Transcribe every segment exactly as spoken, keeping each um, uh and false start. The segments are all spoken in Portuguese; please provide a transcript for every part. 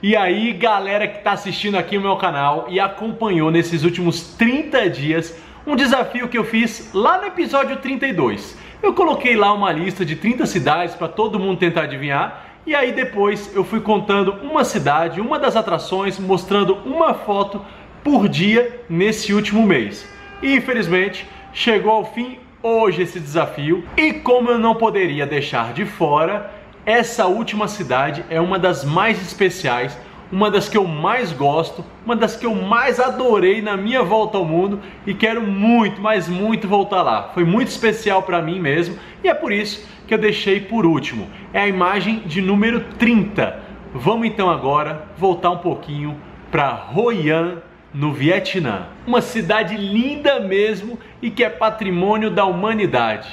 E aí, galera que tá assistindo aqui o meu canal e acompanhou nesses últimos trinta dias um desafio que eu fiz lá no episódio trinta e dois. Eu coloquei lá uma lista de trinta cidades para todo mundo tentar adivinhar. E aí depois eu fui contando uma cidade, uma das atrações, mostrando uma foto por dia nesse último mês. E infelizmente chegou ao fim hoje esse desafio. E como eu não poderia deixar de fora, essa última cidade é uma das mais especiais, uma das que eu mais gosto, uma das que eu mais adorei na minha volta ao mundo e quero muito, mas muito voltar lá. Foi muito especial para mim mesmo e é por isso que eu deixei por último. É a imagem de número trinta. Vamos então agora voltar um pouquinho para Hoi An, no Vietnã. Uma cidade linda mesmo e que é patrimônio da humanidade.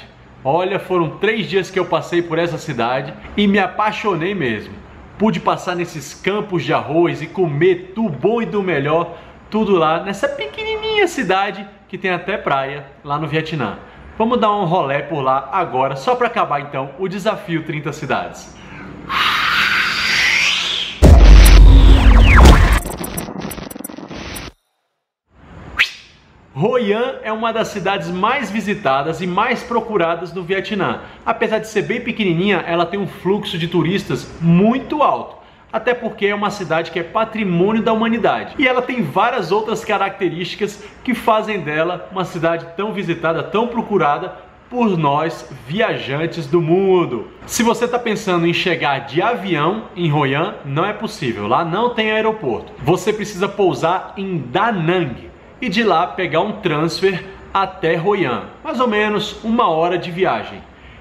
Olha, foram três dias que eu passei por essa cidade e me apaixonei mesmo. Pude passar nesses campos de arroz e comer do bom e do melhor, tudo lá nessa pequenininha cidade que tem até praia lá no Vietnã. Vamos dar um rolê por lá agora, só para acabar então o desafio trinta cidades. Hoi An é uma das cidades mais visitadas e mais procuradas no Vietnã. Apesar de ser bem pequenininha, ela tem um fluxo de turistas muito alto. Até porque é uma cidade que é patrimônio da humanidade. E ela tem várias outras características que fazem dela uma cidade tão visitada, tão procurada por nós viajantes do mundo. Se você está pensando em chegar de avião em Hoi An, não é possível. Lá não tem aeroporto. Você precisa pousar em Da Nang e de lá pegar um transfer até Hoi An, mais ou menos uma hora de viagem.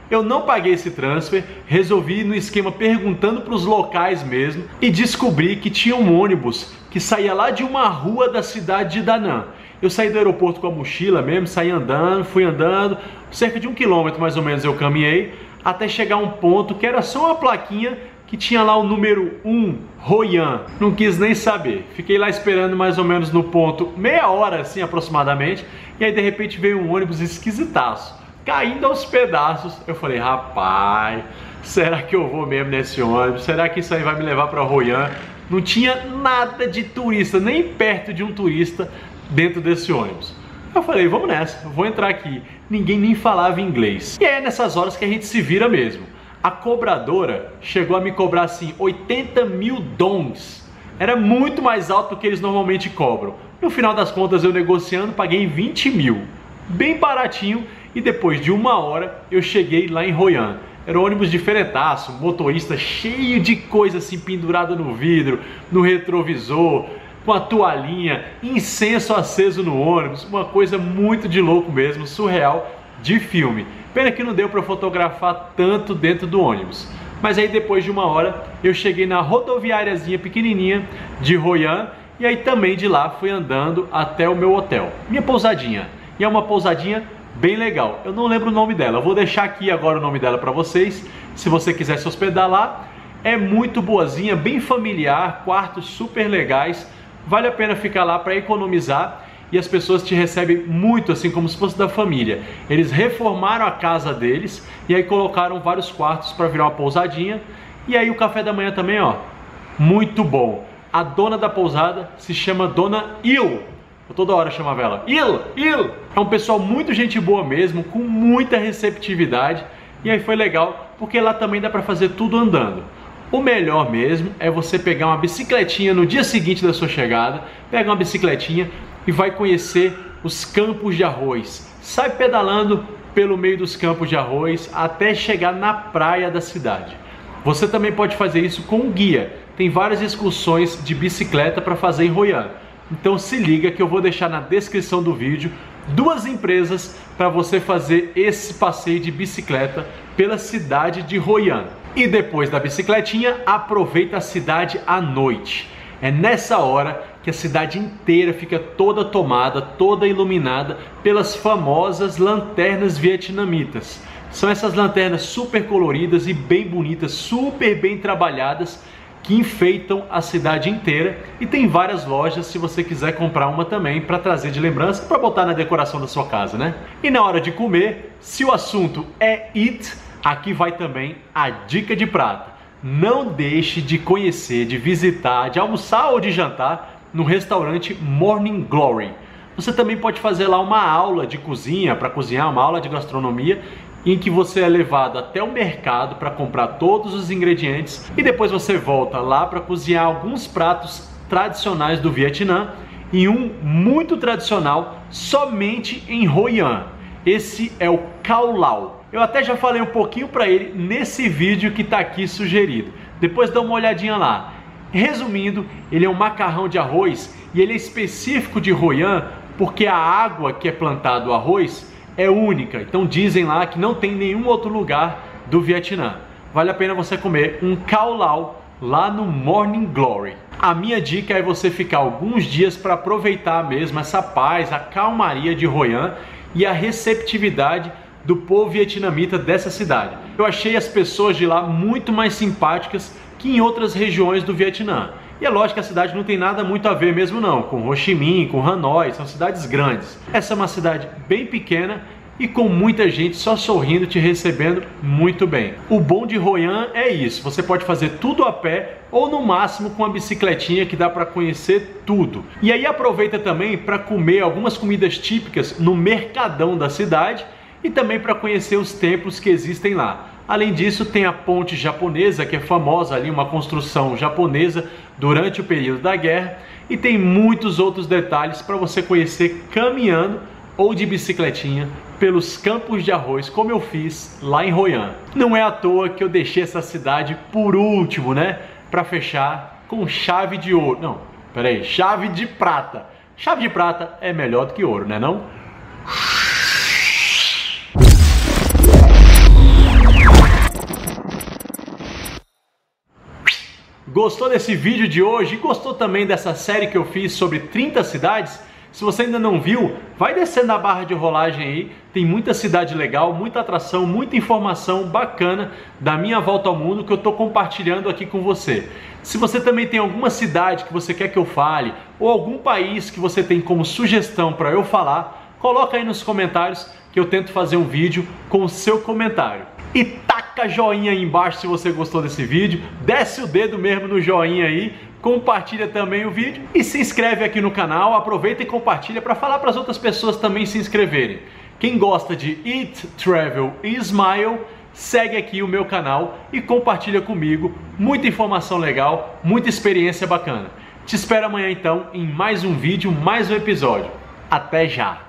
Eu não paguei esse transfer, resolvi ir no esquema perguntando para os locais mesmo e descobri que tinha um ônibus que saía lá de uma rua da cidade de Da Nang. Eu saí do aeroporto com a mochila mesmo, saí andando, fui andando, cerca de um quilômetro mais ou menos eu caminhei, até chegar a um ponto que era só uma plaquinha que tinha lá o número um, Hoi An. Não quis nem saber. Fiquei lá esperando mais ou menos no ponto meia hora, assim, aproximadamente. E aí, de repente, veio um ônibus esquisitaço, caindo aos pedaços. Eu falei, rapaz, será que eu vou mesmo nesse ônibus? Será que isso aí vai me levar para Hoi An? Não tinha nada de turista, nem perto de um turista dentro desse ônibus. Eu falei, vamos nessa, vou entrar aqui. Ninguém nem falava inglês. E é nessas horas que a gente se vira mesmo. A cobradora chegou a me cobrar assim oitenta mil dongs. Era muito mais alto do que eles normalmente cobram. No final das contas, eu negociando, paguei vinte mil. Bem baratinho. E depois de uma hora, eu cheguei lá em Hoi An. Era um ônibus de feretaço, motorista cheio de coisa assim pendurada no vidro, no retrovisor, com a toalhinha, incenso aceso no ônibus. Uma coisa muito de louco mesmo, surreal, de filme. Pena que não deu para fotografar tanto dentro do ônibus. Mas aí depois de uma hora eu cheguei na rodoviáriazinha pequenininha de Hoi An e aí também de lá fui andando até o meu hotel, minha pousadinha. E é uma pousadinha bem legal. Eu não lembro o nome dela. Eu vou deixar aqui agora o nome dela para vocês, se você quiser se hospedar lá. É muito boazinha, bem familiar, quartos super legais. Vale a pena ficar lá para economizar. E as pessoas te recebem muito assim, como se fosse da família. Eles reformaram a casa deles e aí colocaram vários quartos para virar uma pousadinha. E aí o café da manhã também, ó, muito bom. A dona da pousada se chama Dona Il. Eu toda hora chamava ela Il, Il. É um pessoal muito gente boa mesmo, com muita receptividade. E aí foi legal, porque lá também dá para fazer tudo andando. O melhor mesmo é você pegar uma bicicletinha no dia seguinte da sua chegada. Pega uma bicicletinha e vai conhecer os campos de arroz. Sai pedalando pelo meio dos campos de arroz até chegar na praia da cidade. Você também pode fazer isso com um guia. Tem várias excursões de bicicleta para fazer em Hoi An. Então se liga que eu vou deixar na descrição do vídeo duas empresas para você fazer esse passeio de bicicleta pela cidade de Hoi An. E depois da bicicletinha, aproveita a cidade à noite. É nessa hora que a cidade inteira fica toda tomada, toda iluminada pelas famosas lanternas vietnamitas. São essas lanternas super coloridas e bem bonitas, super bem trabalhadas, que enfeitam a cidade inteira. E tem várias lojas, se você quiser comprar uma também, para trazer de lembrança, para botar na decoração da sua casa, né? E na hora de comer, se o assunto é eat, aqui vai também a dica de prato. não deixe de conhecer, de visitar, de almoçar ou de jantar no restaurante Morning Glory. Você também pode fazer lá uma aula de cozinha, para cozinhar, uma aula de gastronomia, em que você é levado até o mercado para comprar todos os ingredientes e depois você volta lá para cozinhar alguns pratos tradicionais do Vietnã e um muito tradicional somente em Hoi An. Esse é o Cao Lau. Eu até já falei um pouquinho para ele nesse vídeo que está aqui sugerido. Depois dá uma olhadinha lá. Resumindo, ele é um macarrão de arroz e ele é específico de Hoi An porque a água que é plantada o arroz é única, então dizem lá que não tem nenhum outro lugar do Vietnã. Vale a pena você comer um Cao Lau lá no Morning Glory. A minha dica é você ficar alguns dias para aproveitar mesmo essa paz, a calmaria de Hoi An e a receptividade do povo vietnamita dessa cidade. Eu achei as pessoas de lá muito mais simpáticas que em outras regiões do Vietnã. E é lógico que a cidade não tem nada muito a ver mesmo não, com Ho Chi Minh, com Hanoi, são cidades grandes. Essa é uma cidade bem pequena e com muita gente só sorrindo, te recebendo muito bem. O bom de Hoi An é isso, você pode fazer tudo a pé ou no máximo com uma bicicletinha que dá para conhecer tudo. E aí aproveita também para comer algumas comidas típicas no mercadão da cidade e também para conhecer os templos que existem lá. Além disso, tem a ponte japonesa, que é famosa ali, uma construção japonesa durante o período da guerra, e tem muitos outros detalhes para você conhecer caminhando ou de bicicletinha pelos campos de arroz, como eu fiz lá em Hoi An. Não é à toa que eu deixei essa cidade por último, né? Para fechar com chave de ouro. Não, peraí, chave de prata. Chave de prata é melhor do que ouro, né não? Gostou desse vídeo de hoje? E gostou também dessa série que eu fiz sobre trinta cidades? Se você ainda não viu, vai descendo a barra de rolagem aí. Tem muita cidade legal, muita atração, muita informação bacana da minha volta ao mundo que eu estou compartilhando aqui com você. Se você também tem alguma cidade que você quer que eu fale ou algum país que você tem como sugestão para eu falar, coloca aí nos comentários que eu tento fazer um vídeo com o seu comentário. E tá! Taca joinha aí embaixo se você gostou desse vídeo, desce o dedo mesmo no joinha aí, compartilha também o vídeo e se inscreve aqui no canal, aproveita e compartilha para falar para as outras pessoas também se inscreverem. Quem gosta de Eat, Travel e Smile, segue aqui o meu canal e compartilha comigo, muita informação legal, muita experiência bacana. Te espero amanhã então em mais um vídeo, mais um episódio. Até já!